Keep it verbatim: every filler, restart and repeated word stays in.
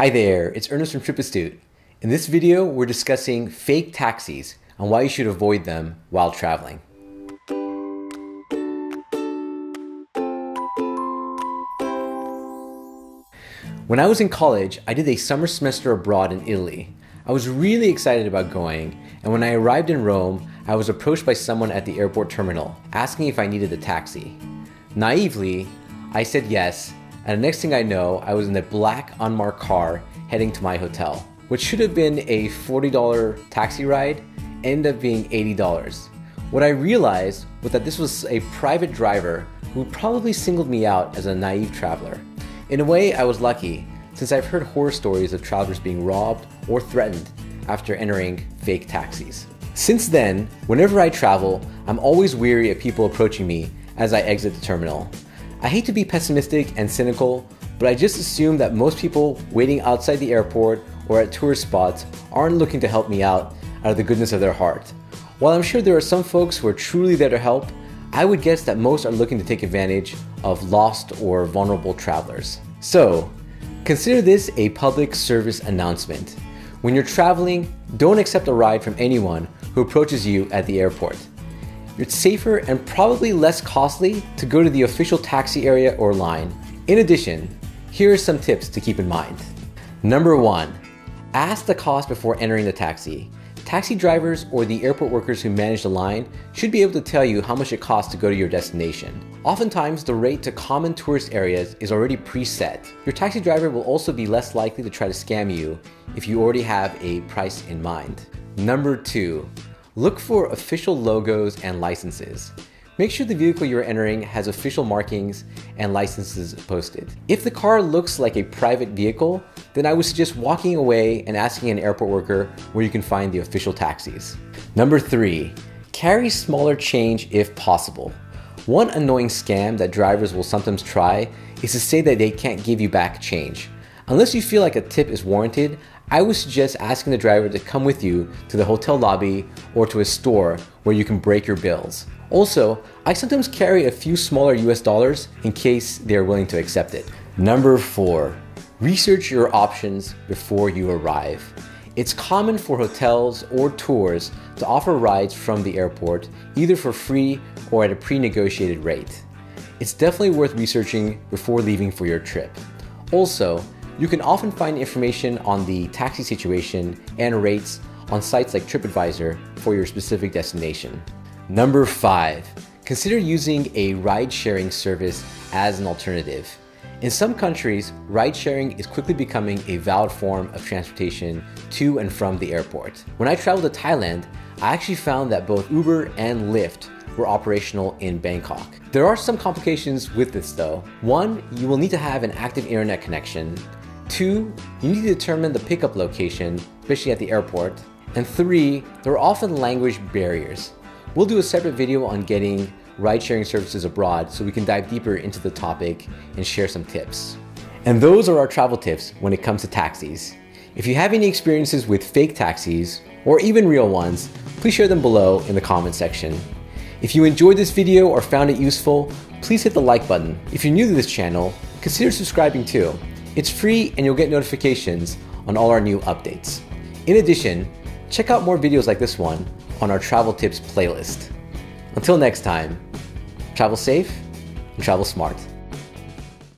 Hi there, it's Ernest from Trip Astute. In this video, we're discussing fake taxis and why you should avoid them while traveling. When I was in college, I did a summer semester abroad in Italy. I was really excited about going, and when I arrived in Rome, I was approached by someone at the airport terminal, asking if I needed a taxi. Naively, I said yes, and the next thing I know, I was in a black unmarked car heading to my hotel. What should have been a forty dollar taxi ride ended up being eighty dollars. What I realized was that this was a private driver who probably singled me out as a naive traveler. In a way, I was lucky, since I've heard horror stories of travelers being robbed or threatened after entering fake taxis. Since then, whenever I travel, I'm always wary of people approaching me as I exit the terminal. I hate to be pessimistic and cynical, but I just assume that most people waiting outside the airport or at tourist spots aren't looking to help me out out of the goodness of their heart. While I'm sure there are some folks who are truly there to help, I would guess that most are looking to take advantage of lost or vulnerable travelers. So, consider this a public service announcement. When you're traveling, don't accept a ride from anyone who approaches you at the airport. It's safer and probably less costly to go to the official taxi area or line. In addition, here are some tips to keep in mind. Number one, ask the cost before entering the taxi. Taxi drivers or the airport workers who manage the line should be able to tell you how much it costs to go to your destination. Oftentimes, the rate to common tourist areas is already preset. Your taxi driver will also be less likely to try to scam you if you already have a price in mind. Number two, look for official logos and licenses. Make sure the vehicle you're entering has official markings and licenses posted. If the car looks like a private vehicle, then I would suggest walking away and asking an airport worker where you can find the official taxis. Number three, carry smaller change if possible. One annoying scam that drivers will sometimes try is to say that they can't give you back change. Unless you feel like a tip is warranted, I would suggest asking the driver to come with you to the hotel lobby or to a store where you can break your bills. Also, I sometimes carry a few smaller U S dollars in case they are willing to accept it. Number four, research your options before you arrive. It's common for hotels or tours to offer rides from the airport, either for free or at a pre-negotiated rate. It's definitely worth researching before leaving for your trip. Also, you can often find information on the taxi situation and rates on sites like TripAdvisor for your specific destination. Number five, consider using a ride-sharing service as an alternative. In some countries, ride-sharing is quickly becoming a valid form of transportation to and from the airport. When I traveled to Thailand, I actually found that both Uber and Lyft were operational in Bangkok. There are some complications with this though. One, you will need to have an active internet connection. Two, you need to determine the pickup location, especially at the airport. And three, there are often language barriers. We'll do a separate video on getting ride-sharing services abroad so we can dive deeper into the topic and share some tips. And those are our travel tips when it comes to taxis. If you have any experiences with fake taxis or even real ones, please share them below in the comment section. If you enjoyed this video or found it useful, please hit the like button. If you're new to this channel, consider subscribing too. It's free and you'll get notifications on all our new updates. In addition, check out more videos like this one on our travel tips playlist. Until next time, travel safe and travel smart.